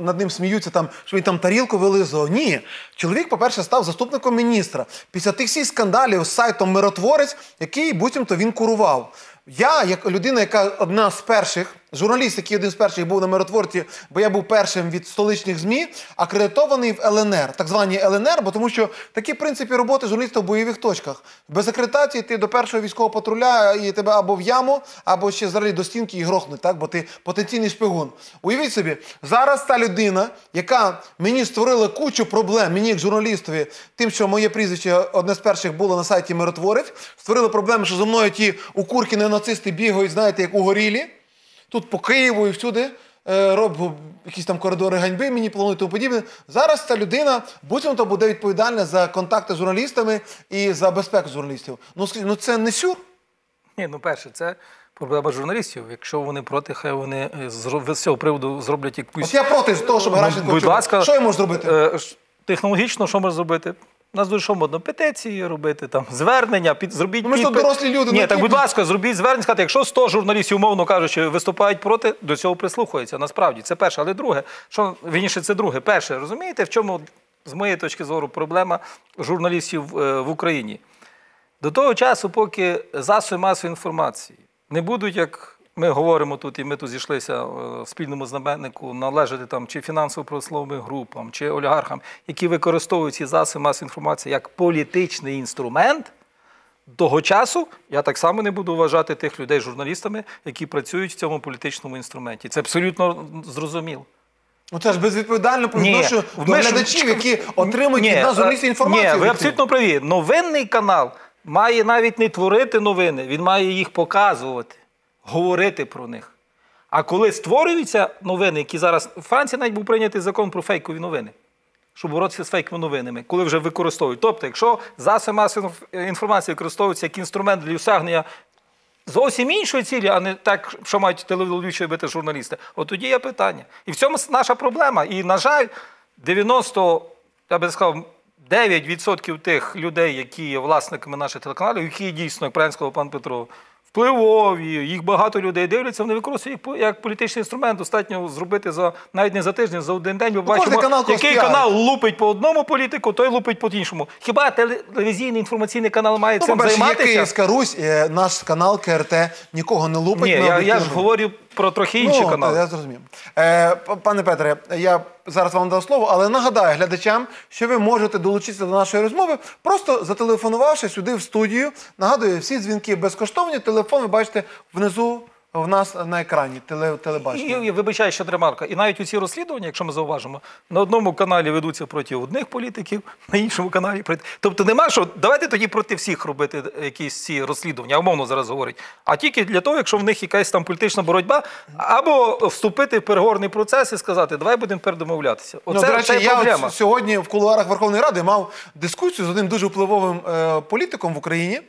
над ним сміються, що він там тарілку вилизував. Ні. Чоловік, по-перше, став заступником міністра. Після тих всіх скандалів з сайтом «Миротворець», який буцімто він курував. Я, як людина, яка одна з перших, журналіст, який один з перших був на «Миротворці», бо я був першим від столичних ЗМІ, акредитований в ЛНР, так звані ЛНР, бо тому що такі принципи роботи журналіста в бойових точках. Без акредитації ти до першого військового патруля і тебе або в яму, або ще взагалі до стінки і грохнуть, бо ти потенційний шпигун. Уявіть собі, зараз та людина, яка мені створила кучу проблем, мені як журналістові, тим, що моє прізвище одне з перших було на сайті «Миротворець», створила проблеми, що зо мною ті укуркіни нацисти бігають, знаєте, як угорілі. Тут по Києву і всюди роблять якісь там коридори ганьби, мені планують і тому подібне. Зараз ця людина буцімто буде відповідальна за контакти з журналістами і за безпеку журналістів. Ну це не сюр? Ні, ну перше, це проблема журналістів. Якщо вони проти, хай вони з цього приводу зроблять якусь... От я проти того, щоб Геращенко чув. Що я можу зробити? Технологічно, що можу зробити? У нас дуже модно петиції робити, звернення, зробіть... Ми ж тут дорослі люди. Ні, так будь ласка, зробіть звернення, сказати, якщо 100 журналістів, умовно кажучи, виступають проти, до цього прислухаються, насправді. Це перше, але друге, вірніше, це друге. Перше, розумієте, в чому, з моєї точки зору, проблема журналістів в Україні? До того часу, поки засоби масової інформації не будуть, як ми говоримо тут, і ми тут зійшлися спільному знаменнику, належати чи фінансово-правословним групам, чи олігархам, які використовують ці засоби масової інформації як політичний інструмент, того часу я так само не буду вважати тих людей журналістами, які працюють в цьому політичному інструменті. Це абсолютно зрозуміло. Ну це ж безвідповідально по відношенню до глядачів, які отримують від нас журналістів інформацію. Ні, ви абсолютно праві. Новинний канал має навіть не творити новини, він має їх показувати, говорити про них. А коли створюються новини, які зараз... У Франції навіть був прийнятий закон про фейкові новини, щоб боротися з фейковими новинами, коли вже використовують. Тобто, якщо засоби масової інформації використовуються як інструмент для досягнення зовсім іншої цілі, а не так, що мають телеведучі робити журналісти, от тоді є питання. І в цьому наша проблема. І, на жаль, 99% тих людей, які є власниками наших телеканалів, які дійсно, як правильно сказав пан Петро, впливові, їх багато людей дивляться, вони використовують їх як політичний інструмент. Достатньо зробити навіть не за тиждень, за один день. Ми бачимо, який канал лупить по одному політику, той лупить по іншому. Хіба телевізійний інформаційний канал має цим займатися? Ну, по-перше, є Київська Русь, наш канал КРТ нікого не лупить. Ні, я ж говорю про трохи інші канали. Я зрозумів. Пане Петре, я зараз вам дав слово, але нагадаю глядачам, що ви можете долучитися до нашої розмови, просто зателефонувавши сюди в студію. Нагадую, всі дзвінки безкоштовні, телефон ви бачите внизу в нас на екрані, телебачення. Вибачаю, ще ремарка. І навіть усі розслідування, якщо ми зауважимо, на одному каналі ведуться проти одних політиків, на іншому каналі проти... Тобто нема що, давайте тоді проти всіх робити якісь ці розслідування, умовно зараз говорять, а тільки для того, якщо в них якась там політична боротьба, або вступити в переговорний процес і сказати, давай будемо передомовлятися. Оце проблема. Я сьогодні в кулуарах Верховної Ради мав дискусію з одним дуже впливовим політиком в Україні,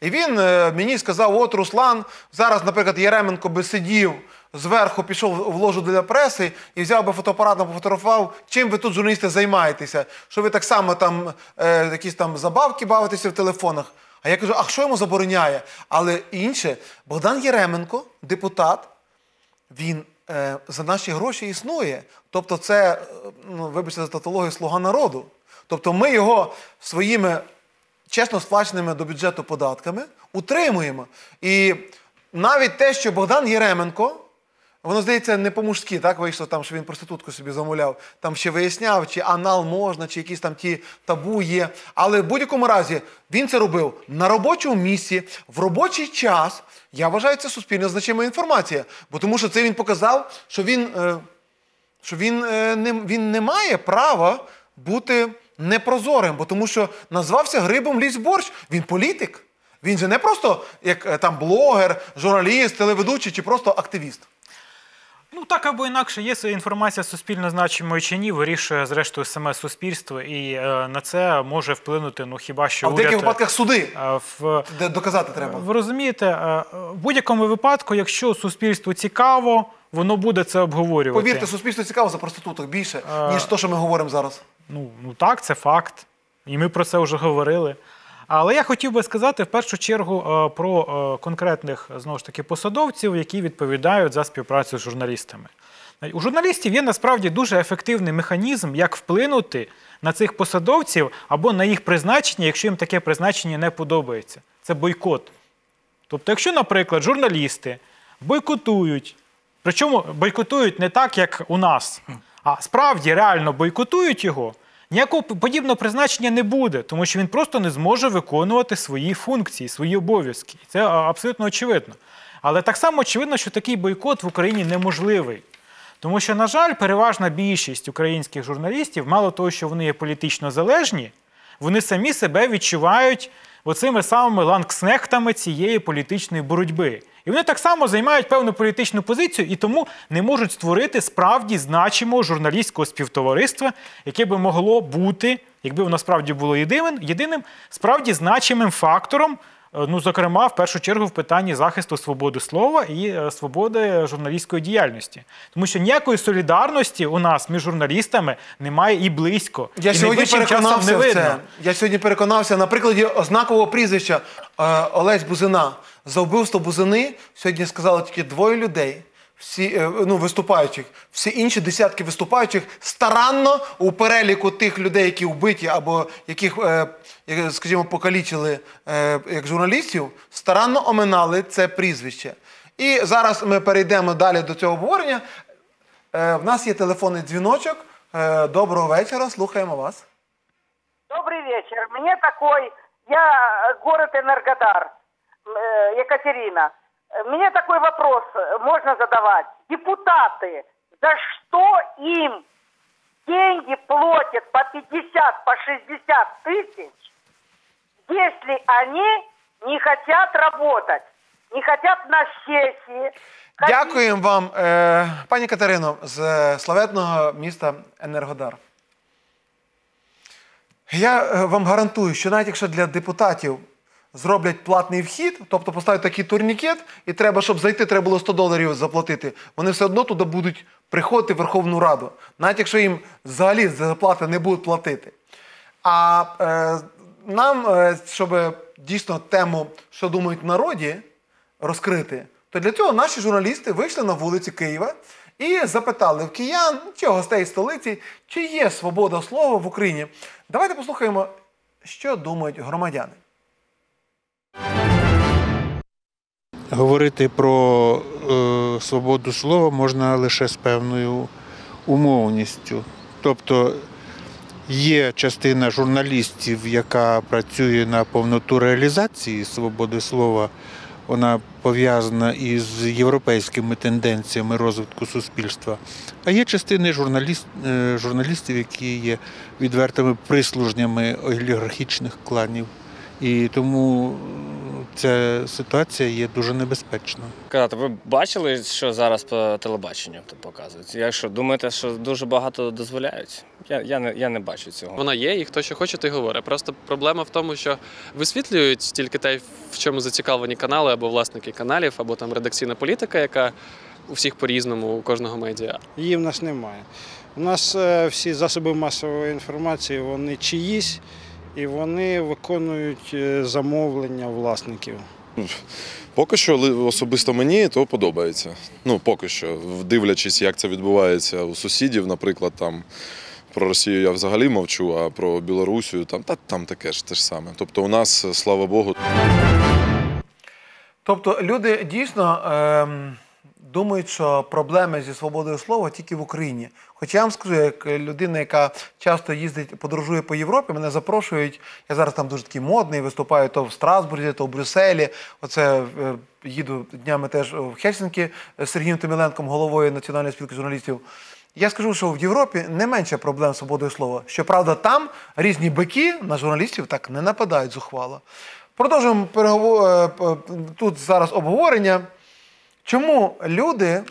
і він мені сказав, от Руслан, зараз, наприклад, Яременко би сидів зверху, пішов в ложу для преси і взяв би фотоапарат, пофотографував, чим ви тут, журналісти, займаєтеся, що ви так само там якісь там забавки бавитеся в телефонах. А я кажу, а що йому забороняє? Але інше, Богдан Яременко, депутат, він за наші гроші існує. Тобто це, вибачте за тавтологію, слуга народу. Тобто ми його своїми чесно сплаченими до бюджету податками утримуємо. І навіть те, що Богдан Яременко, воно, здається, не по-мужськи, так, вийшло там, що він проститутку собі замовляв, там ще виясняв, чи анал можна, чи якісь там ті табу є. Але в будь-якому разі він це робив на робочому місці, в робочий час. Я вважаю, це суспільно значима інформація, бо тому що це він показав, що він не має права бути непрозорим, бо тому що назвався грибом лізь в борщ, він політик. Він же не просто блогер, журналіст, телеведучий чи просто активіст. Ну так або інакше, є інформація суспільно значимою чи ні, вирішує зрештою саме суспільство, і на це може вплинути, ну хіба що уряд... А в деяких випадках суди, де доказати треба. Ви розумієте, в будь-якому випадку, якщо суспільству цікаво, воно буде це обговорювати. Повірте, суспільству цікаво за проституток більше, ніж те, що ми говоримо зараз. Ну так, це факт, і ми про це вже говорили. Але я хотів би сказати в першу чергу про конкретних, знову ж таки, посадовців, які відповідають за співпрацю з журналістами. У журналістів є насправді дуже ефективний механізм, як вплинути на цих посадовців або на їх призначення, якщо їм таке призначення не подобається. Це бойкот. Тобто, якщо, наприклад, журналісти бойкотують, причому бойкотують не так, як у нас, а справді реально бойкотують його, ніякого подібного призначення не буде, тому що він просто не зможе виконувати свої функції, свої обов'язки. Це абсолютно очевидно. Але так само очевидно, що такий бойкот в Україні неможливий. Тому що, на жаль, переважна більшість українських журналістів, мало того, що вони є політично залежні, вони самі себе відчувають оцими самими ланкснехтами цієї політичної боротьби. І вони так само займають певну політичну позицію і тому не можуть створити справді значимого журналістського співтовариства, яке би могло бути, якби воно справді було єдиним, справді значимим фактором, ну, зокрема, в першу чергу, в питанні захисту свободи слова і свободи журналістської діяльності. Тому що ніякої солідарності у нас між журналістами немає і близько. Я сьогодні переконався в це. Я сьогодні переконався на прикладі знакового прізвища Олесь Бузина. За вбивство Бузини сьогодні сказали тільки 2 людей, виступаючих. Всі інші десятки виступаючих старанно у переліку тих людей, які вбиті або яких, скажімо, покалічили як журналістів, старанно оминали це прізвище. І зараз ми перейдемо далі до цього обговорення. В нас є телефонний дзвіночок. Доброго вечора, слухаємо вас. Добрий вечір. Мені такий... Я город Энергодар, Екатерина. Мне такой вопрос можно задавать. Депутаты, за что им деньги платят по 50, по 60 тысяч, если они не хотят работать, не хотят на сессии? Дякуємо вам, пані Катерино, з славетного міста Енергодар. Я вам гарантую, що навіть якщо для депутатів зроблять платний вхід, тобто поставлять такий турнікет, і треба, щоб зайти, треба було $100 заплатити, вони все одно туди будуть приходити в Верховну Раду, навіть якщо їм взагалі зарплати не будуть платити. А нам, щоб дійсно тему, що думають в народі, розкрити, то для цього наші журналісти вийшли на вулиці Києва і запитали в киян, чи гостей столиці, чи є свобода слова в Україні. Давайте послухаємо, що думають громадяни. Говорити про свободу слова можна лише з певною умовністю. Тобто є частина журналістів, яка працює на повноту реалізації свободи слова, вона пов'язана із європейськими тенденціями розвитку суспільства. А є частини журналістів, які є відвертими прислужнями олігархічних кланів. І тому ця ситуація є дуже небезпечна. Ви бачили, що зараз по телебаченню показують? Якщо думаєте, що дуже багато дозволяють? Я не бачу цього. Вона є, і хто що хоче, той говорить. Просто проблема в тому, що висвітлюють тільки те, в чому зацікавлені канали, або власники каналів, або там редакційна політика, яка у всіх по-різному, у кожного медіа. Її в нас немає. У нас всі засоби масової інформації, вони чиїсь, і вони виконують замовлення власників. Поки що особисто мені то подобається. Ну, поки що. Дивлячись, як це відбувається у сусідів, наприклад, там, про Росію я взагалі мовчу, а про Білорусію, там таке ж те ж саме. Тобто у нас, слава Богу. Тобто люди дійсно думають, що проблеми зі свободою слова тільки в Україні. Хоча я вам скажу, як людина, яка часто їздить, подорожує по Європі, мене запрошують, я зараз там дуже такий модний, виступаю то в Страсбурзі, то в Брюсселі, оце їду днями теж в Хельсінкі з Сергієм Томіленком, головою Національної спілки журналістів. Я скажу, що в Європі не менше проблем з свободою слова. Щоправда, там різні бики на журналістів так не нападають зухвало. Продовжуємо тут зараз обговорення. Чому люди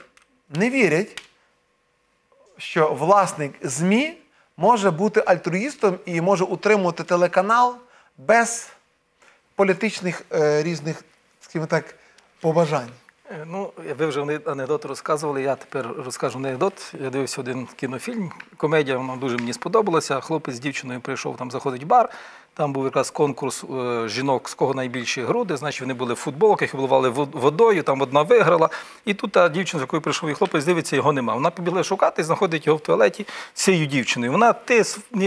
не вірять, що власник ЗМІ може бути альтруїстом і може утримувати телеканал без політичних різних, скажімо так, побажань? Ну, ви вже анекдот розказували, я тепер розкажу анекдот. Я дивився один кінофільм, комедія, вона дуже мені сподобалася. Хлопець з дівчиною прийшов, там заходить в бар, там був якраз конкурс жінок, з кого найбільші груди, значить вони були в футболках, обливали водою, там одна виграла. І тут та дівчина, з якою прийшов і хлопець, дивиться, його нема. Вона побігла шукати, знаходить його в туалеті з цією дівчиною. Вона, ти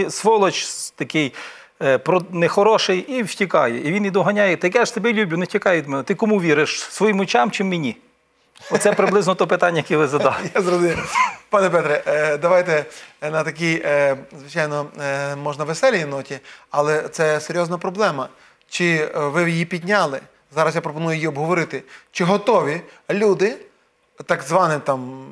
сволоч такий, нехороший, і втікає. І він її доганяє, так я ж тебе люблю, не втікай від мене. Ти кому віриш, своїм очам чи мені? Оце приблизно те питання, яке ви задали. Я зрозумів. Пане Петре, давайте на такій, звичайно, можна веселій ноті, але це серйозна проблема. Чи ви її підняли? Зараз я пропоную її обговорити. Чи готові люди, так званим там,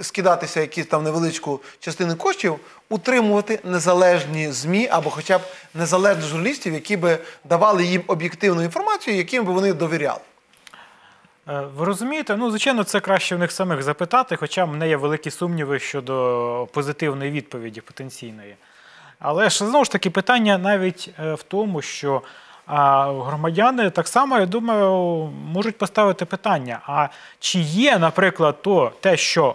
скидатися якісь там невеличку частину коштів, утримувати незалежні ЗМІ або хоча б незалежних журналістів, які б давали їм об'єктивну інформацію, яким би вони довіряли? Ви розумієте? Ну, звичайно, це краще в них самих запитати, хоча в мене є великі сумніви щодо позитивної відповіді потенційної. Але ж, знову ж таки, питання навіть в тому, що громадяни так само, я думаю, можуть поставити питання, а чи є, наприклад, те, що,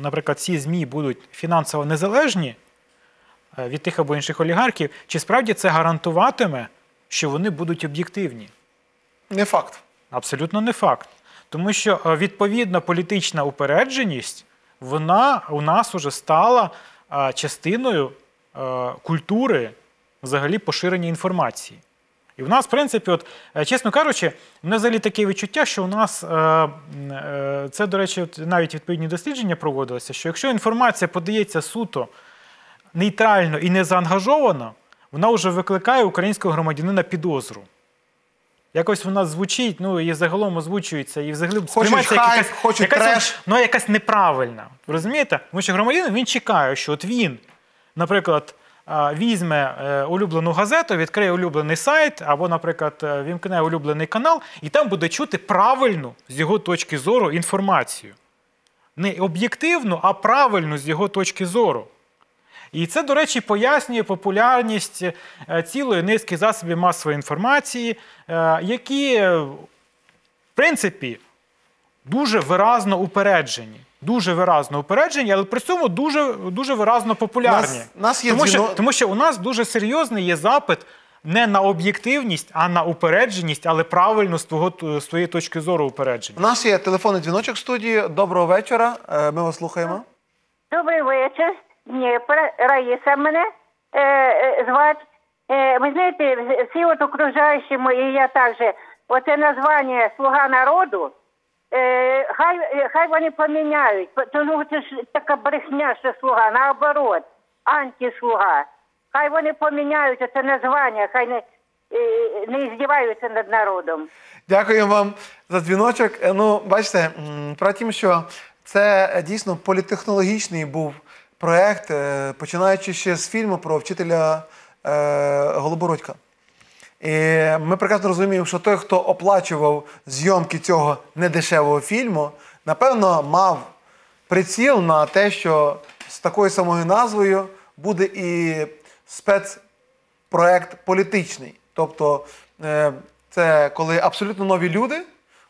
наприклад, ці ЗМІ будуть фінансово незалежні від тих або інших олігархів, чи справді це гарантуватиме, що вони будуть об'єктивні? Не факт. Абсолютно не факт. Тому що відповідна політична упередженість, вона у нас уже стала частиною культури взагалі поширення інформації. І в нас, в принципі, от, чесно кажучи, в мене взагалі таке відчуття, що у нас, це, до речі, навіть відповідні дослідження проводилися, що якщо інформація подається суто нейтрально і не заангажовано, вона вже викликає українського громадянина підозру. Якось вона звучить, ну, і загалом озвучується, і взагалі сприймається якась неправильна. Розумієте? Тому що громадянин, він чекає, що от він, наприклад, візьме улюблену газету, відкриє улюблений сайт, або, наприклад, вімкне улюблений канал, і там буде чути правильну, з його точки зору, інформацію. Не об'єктивну, а правильну, з його точки зору. І це, до речі, пояснює популярність цілої низки засобів масової інформації, які, в принципі, дуже виразно упереджені. Дуже виразно упереджені, але при цьому дуже виразно популярні. Тому що у нас дуже серйозний є запит не на об'єктивність, а на упередженість, але правильно з твоєї точки зору упередженість. У нас є телефонний дзвіночок в студії. Доброго вечора, ми вас слухаємо. Добрий вечір. Раїса мене звати. Ви знаєте, всі от окружаючі мої, і я також, оце названня «Слуга народу», хай вони поміняють, тому це ж така брехня, що «Слуга», наоборот, «Антислуга». Хай вони поміняють оце названня, хай не здіваються над народом. Дякую вам за дзвіночок. Ну, бачите, про тім, що це дійсно політехнологічний був проєкт, починаючи ще з фільму про вчителя Голобородька. І ми прекрасно розуміємо, що той, хто оплачував зйомки цього недешевого фільму, напевно, мав приціл на те, що з такою самою назвою буде і спецпроєкт політичний. Тобто це коли абсолютно нові люди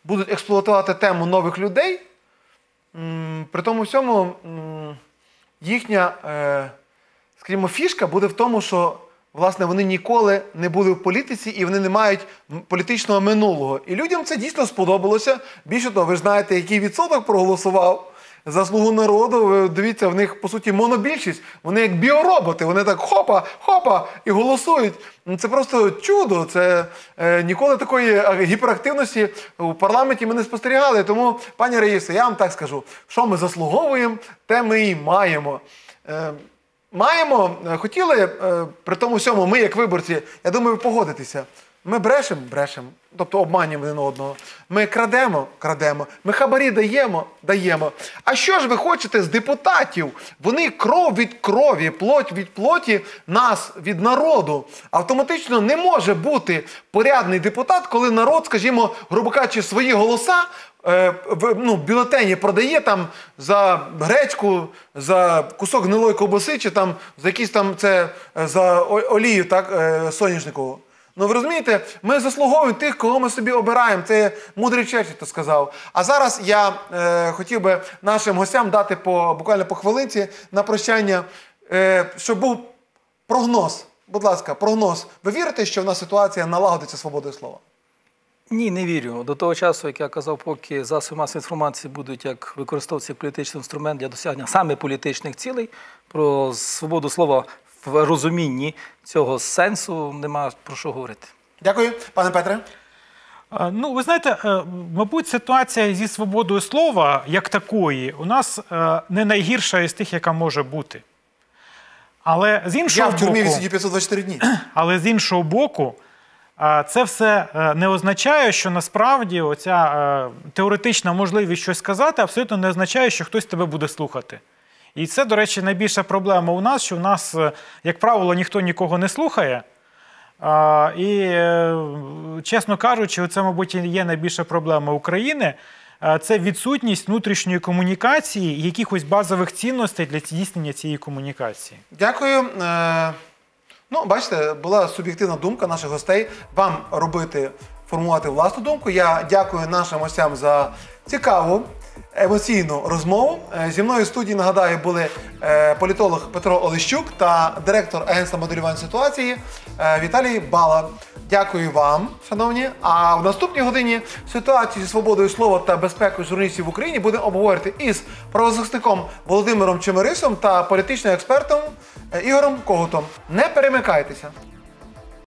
будуть експлуатувати тему нових людей, при тому всьому їхня, скажімо, фішка буде в тому, що, власне, вони ніколи не були в політиці і вони не мають політичного минулого. І людям це дійсно сподобалося. Більше того, ви ж знаєте, який відсоток проголосував за «Слугу народу». Дивіться, в них, по суті, монобільшість. Вони як біороботи, вони так хопа, хопа і голосують. Це просто чудо. Це ніколи такої гіперактивності в парламенті ми не спостерігали. Тому, пані Раїсо, я вам так скажу, що ми заслуговуємо, те ми і маємо. Маємо, хотіли, при тому всьому, ми як виборці, я думаю, ви погодитеся. Ми брешемо, брешемо, тобто обманюємо один одного. Ми крадемо, крадемо. Ми хабарі даємо, даємо. А що ж ви хочете з депутатів? Вони кров від крові, плоть від плоті, нас від народу. Автоматично не може бути порядний депутат, коли народ, скажімо, грубо кажучи, свої голоса в бюлетені продає там за гречку, за кусок гнилої ковбаси, чи там за якісь там, це, за олію, так, соняшникову. Ну, ви розумієте, ми заслуговуємо тих, кого ми собі обираємо. Це мудрий Черчилль то сказав. А зараз я хотів би нашим гостям дати буквально по хвилинці на прощання, щоб був прогноз. Будь ласка, прогноз. Ви вірите, що в нас ситуація налагодиться свободою слова? Ні, не вірю. До того часу, як я казав, поки засоби масової інформації будуть як використовуватися політичний інструмент для досягнення саме політичних цілей, про свободу слова в розумінні цього сенсу нема про що говорити. Дякую. Пане Петре? Ну, ви знаєте, мабуть, ситуація зі свободою слова, як такої, у нас не найгірша із тих, яка може бути. Але з іншого боку... Я в тюрмі відсидів 524 дні. Але з іншого боку, це все не означає, що насправді оця теоретична можливість щось сказати абсолютно не означає, що хтось тебе буде слухати. І це, до речі, найбільша проблема у нас, що у нас, як правило, ніхто нікого не слухає. І, чесно кажучи, це, мабуть, є найбільша проблема України. Це відсутність внутрішньої комунікації і якихось базових цінностей для здійснення цієї комунікації. Дякую. Ну, бачите, була суб'єктивна думка наших гостей. Вам формувати власну думку. Я дякую нашим гостям за цікаву, емоційну розмову. Зі мною в студії, нагадаю, були політолог Петро Олещук та директор Агентства моделювання ситуації Віталій Бало. Дякую вам, шановні. А в наступній годині ситуацію зі свободою слова та безпекою журналістів в Україні будемо обговорити із правозахисником Володимиром Чемерисом та політичним експертом Ігорем Когутом. Не перемикайтеся!